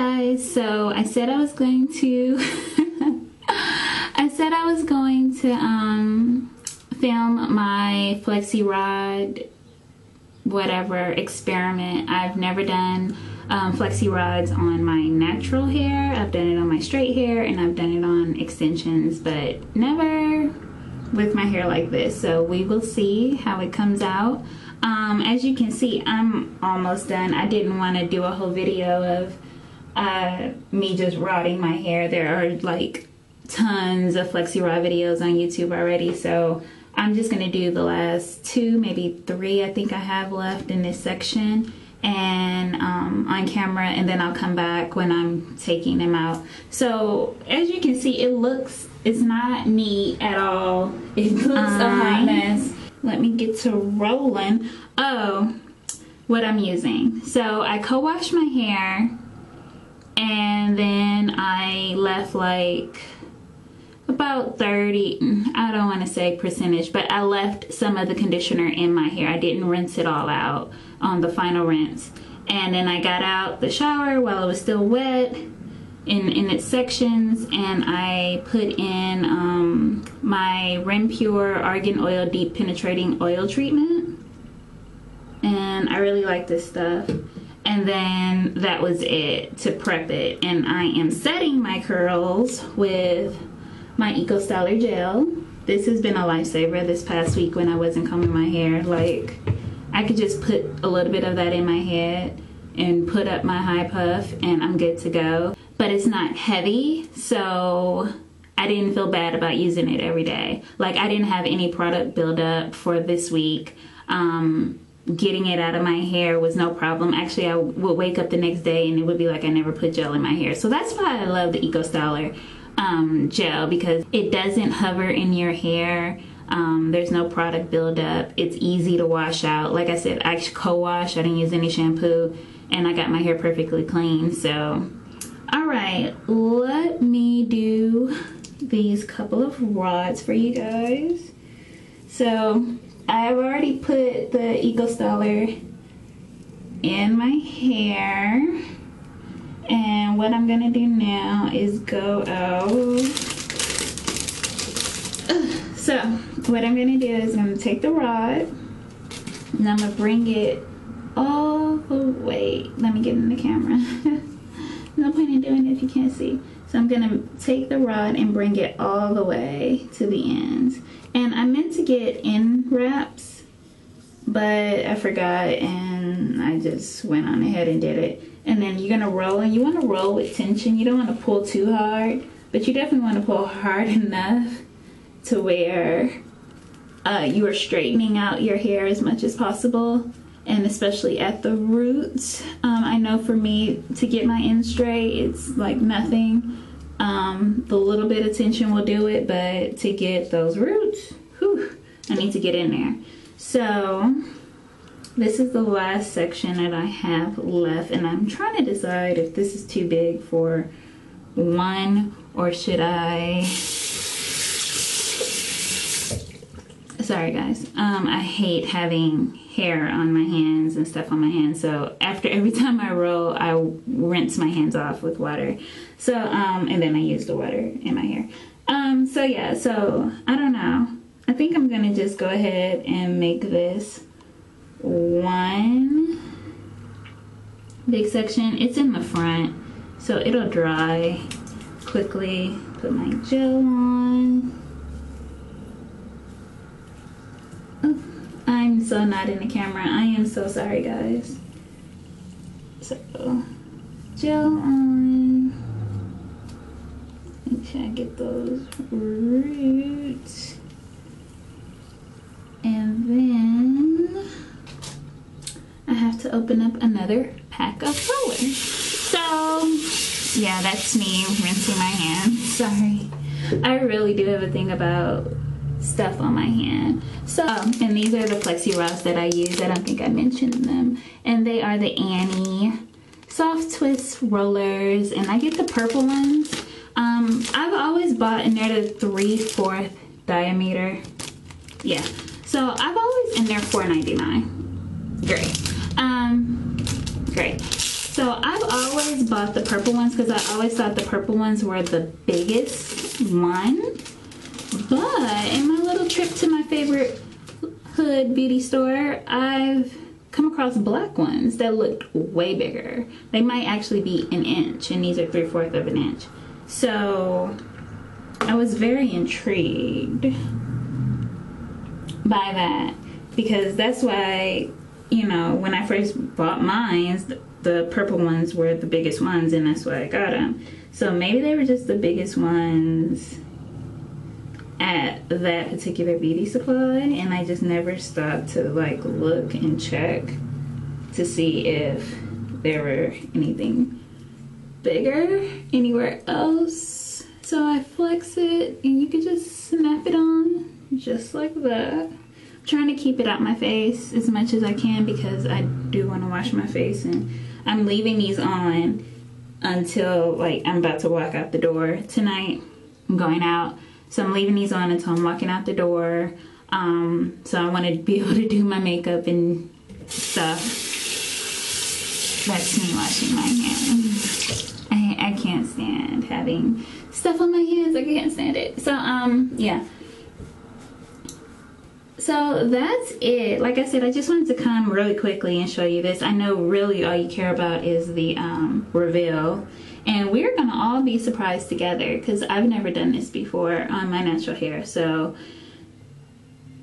guys, so I said I was going to film my flexi rod whatever experiment. I've never done flexi rods on my natural hair. I've done it on my straight hair and I've done it on extensions, but never with my hair like this. So we will see how it comes out. As you can see, I'm almost done. I didn't want to do a whole video of me just rotting my hair. There are like tons of flexi rod videos on YouTube already, so I'm just going to do the last two, maybe three I think I have left in this section, and on camera, and then I'll come back when I'm taking them out. So as you can see, it's not neat at all. It looks a hot mess. Let me get to rolling. Oh, what I'm using. So I co-washed my hair and then I left like about 30, I don't want to say percentage, but I left some of the conditioner in my hair. I didn't rinse it all out on the final rinse. And then I got out the shower while it was still wet in its sections, and I put in my Renpure Argan Oil Deep Penetrating Oil Treatment, and I really like this stuff. And then that was it to prep it, and I am setting my curls with my Eco Styler gel. This has been a lifesaver this past week when I wasn't combing my hair. Like, I could just put a little bit of that in my head and put up my high puff and I'm good to go. But it's not heavy, so I didn't feel bad about using it every day. Like, I didn't have any product buildup for this week. Getting it out of my hair was no problem. Actually, I would wake up the next day and it would be like I never put gel in my hair. So that's why I love the Eco Styler gel, because it doesn't hover in your hair. There's no product buildup. It's easy to wash out. Like I said, I co-wash. I didn't use any shampoo, and I got my hair perfectly clean. So, all right, let me do these couple of rods for you guys. So I've already put the Eco Styler in my hair, and what I'm gonna do now is go out. So what I'm gonna do is I'm gonna take the rod and I'm gonna bring it all the way. Let me get in the camera. No point in doing it if you can't see. So I'm gonna take the rod and bring it all the way to the ends. And I meant to get end wraps, but I forgot and I just went on ahead and did it. And then you're gonna roll, and you wanna roll with tension. You don't wanna pull too hard, but you definitely wanna pull hard enough to where you are straightening out your hair as much as possible, and especially at the roots. I know for me, to get my end straight, it's like nothing. The little bit of tension will do it, but to get those roots, whew, I need to get in there. So this is the last section that I have left, and I'm trying to decide if this is too big for one, or should I... Sorry guys, I hate having hair on my hands and stuff on my hands, so after every time I roll, I rinse my hands off with water. So, and then I use the water in my hair. So yeah, so I don't know. I think I'm gonna just go ahead and make this one big section. It's in the front, so it'll dry quickly. Put my gel on. I'm so not in the camera. I am so sorry, guys. So, gel on. Make sure I get those roots. And then I have to open up another pack of rollers. So, yeah, that's me rinsing my hand. Sorry. I really do have a thing about stuff on my hand. So, and these are the flexi rods that I use. I don't think I mentioned them. And they are the Annie soft twist rollers, and I get the purple ones. I've always bought, and they're the 3/4 diameter. Yeah. So I've always, and they're $4.99. Great. Great. So I've always bought the purple ones because I always thought the purple ones were the biggest one. But in my little trip to my favorite hood beauty store, I've come across black ones that looked way bigger. They might actually be an inch, and these are 3/4 of an inch. So I was very intrigued by that, because that's why, you know, when I first bought mine, the purple ones were the biggest ones, and that's why I got them. So maybe they were just the biggest ones at that particular beauty supply, and I just never stopped to like look and check to see if there were anything bigger anywhere else. So I flex it, and you can just snap it on just like that. I'm trying to keep it out my face as much as I can because I do want to wash my face, and I'm leaving these on until like I'm about to walk out the door tonight. I'm going out. So I'm leaving these on until I'm walking out the door. So I want to be able to do my makeup and stuff. That's me washing my hands. I can't stand having stuff on my hands. I can't stand it. So, yeah. So that's it. Like I said, I just wanted to come really quickly and show you this. I know really all you care about is the reveal. And we're gonna all be surprised together because I've never done this before on my natural hair. So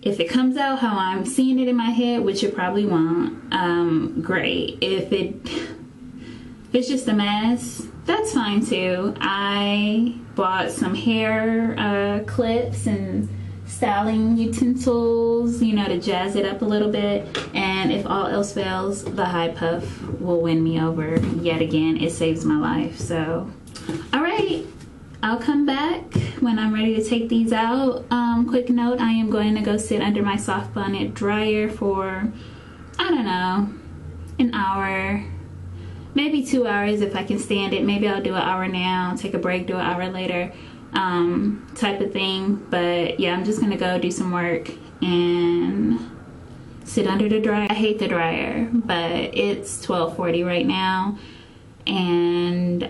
if it comes out how I'm seeing it in my head, which it probably won't, great. If it's just a mess, that's fine too. I bought some hair clips and styling utensils, you know, to jazz it up a little bit. And if all else fails, the high puff will win me over yet again. It saves my life. So, all right, I'll come back when I'm ready to take these out. Quick note, I am going to go sit under my soft bonnet dryer for, I don't know, an hour, maybe 2 hours if I can stand it. Maybe I'll do an hour now, take a break, do an hour later. Type of thing. But yeah, I'm just gonna go do some work and sit under the dryer. I hate the dryer, but it's 12:40 right now, and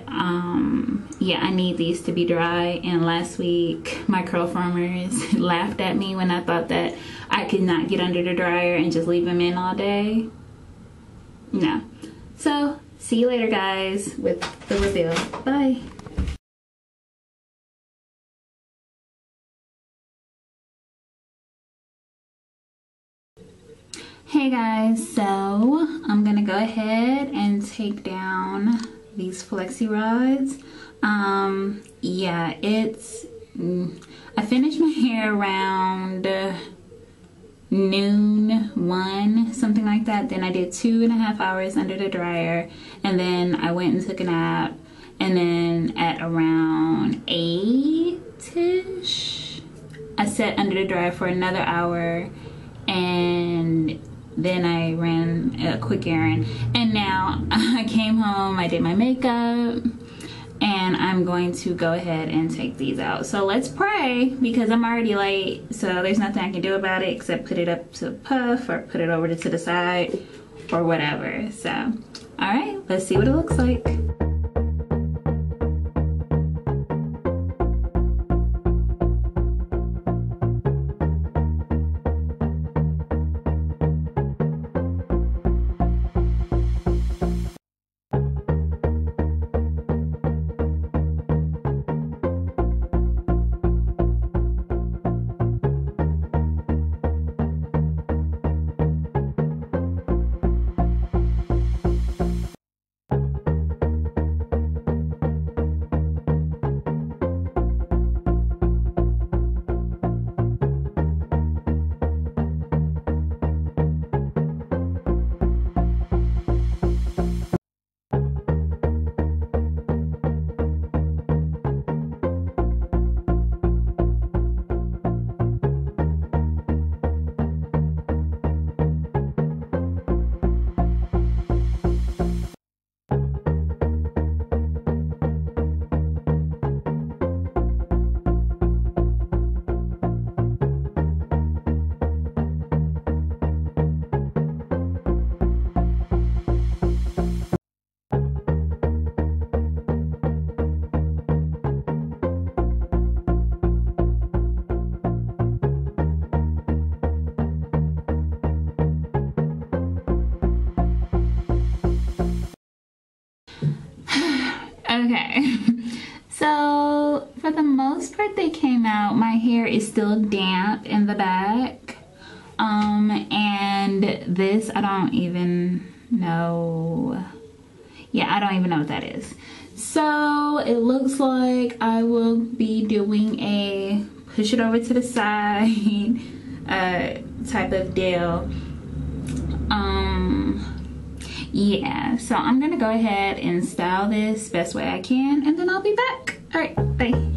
yeah, I need these to be dry. And last week my curl farmers laughed at me when I thought that I could not get under the dryer and just leave them in all day. No. So see you later, guys, with the reveal. Bye. Hey guys, so I'm gonna go ahead and take down these flexi rods. Yeah, I finished my hair around noon, 1, something like that. Then I did 2.5 hours under the dryer, and then I went and took a nap. And then at around 8-ish, I sat under the dryer for another hour, and then I ran a quick errand. And now I came home, I did my makeup, and I'm going to go ahead and take these out. So let's pray, because I'm already late, so there's nothing I can do about it except put it up to puff or put it over to the side or whatever. So, all right, let's see what it looks like. Okay, so for the most part they came out. My hair is still damp in the back. And this, I don't even know. Yeah, I don't even know what that is. So it looks like I will be doing a push it over to the side type of deal. Yeah, so I'm gonna go ahead and style this best way I can, and then I'll be back. All right, bye.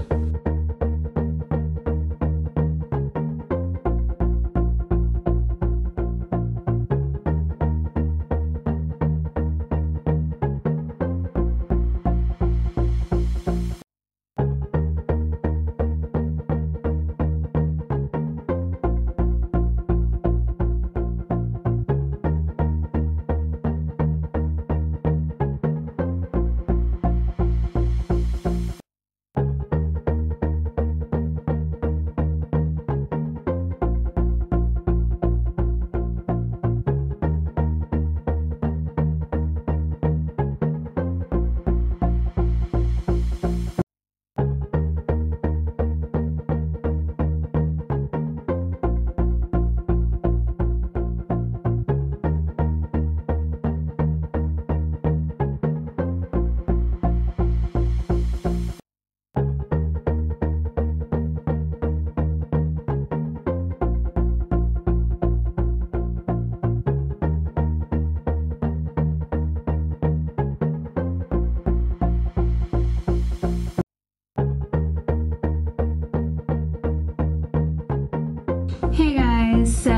So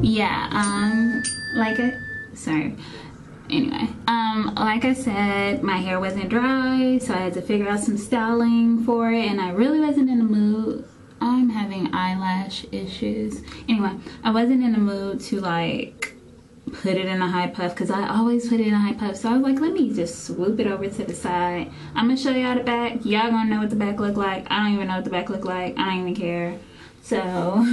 yeah, like I said, my hair wasn't dry, so I had to figure out some styling for it, and I really wasn't in the mood. I'm having eyelash issues. Anyway, I wasn't in the mood to like put it in a high puff, because I always put it in a high puff, so I was like, let me just swoop it over to the side. I'm gonna show y'all the back. Y'all gonna know what the back look like. I don't even know what the back look like. I don't even care. So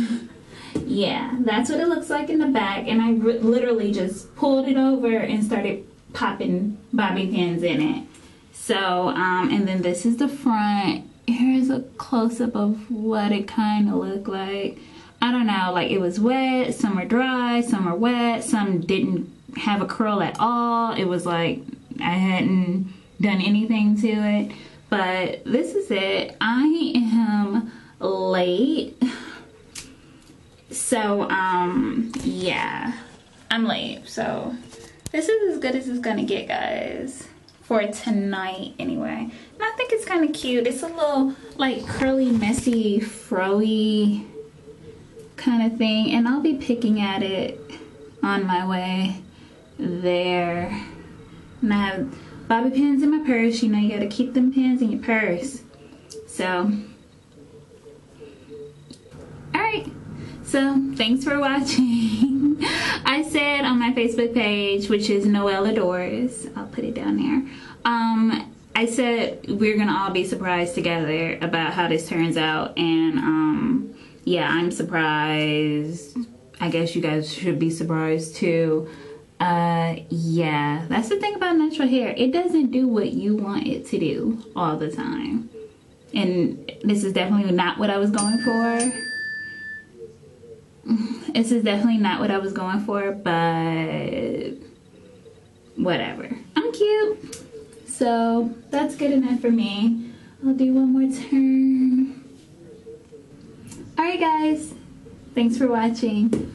yeah, that's what it looks like in the back, and I literally just pulled it over and started popping bobby pins in it. So and then this is the front. Here's a close-up of what it kind of looked like. I don't know, like it was wet, some were dry, some were wet, some didn't have a curl at all. It was like I hadn't done anything to it, but this is it. I am late, so yeah, I'm late, so this is as good as it's gonna get, guys, for tonight anyway. And I think it's kind of cute. It's a little like curly, messy, froey kind of thing, and I'll be picking at it on my way there. And I have bobby pins in my purse. You know, you gotta keep them pins in your purse. So so thanks for watching. I said on my Facebook page, which is Noelle Adores, I'll put it down there, I said we're gonna all be surprised together about how this turns out, and yeah, I'm surprised. I guess you guys should be surprised too. Yeah, that's the thing about natural hair. It doesn't do what you want it to do all the time, and this is definitely not what I was going for. This is definitely not what I was going for, but whatever. I'm cute. So that's good enough for me. I'll do one more turn. Alright guys, thanks for watching.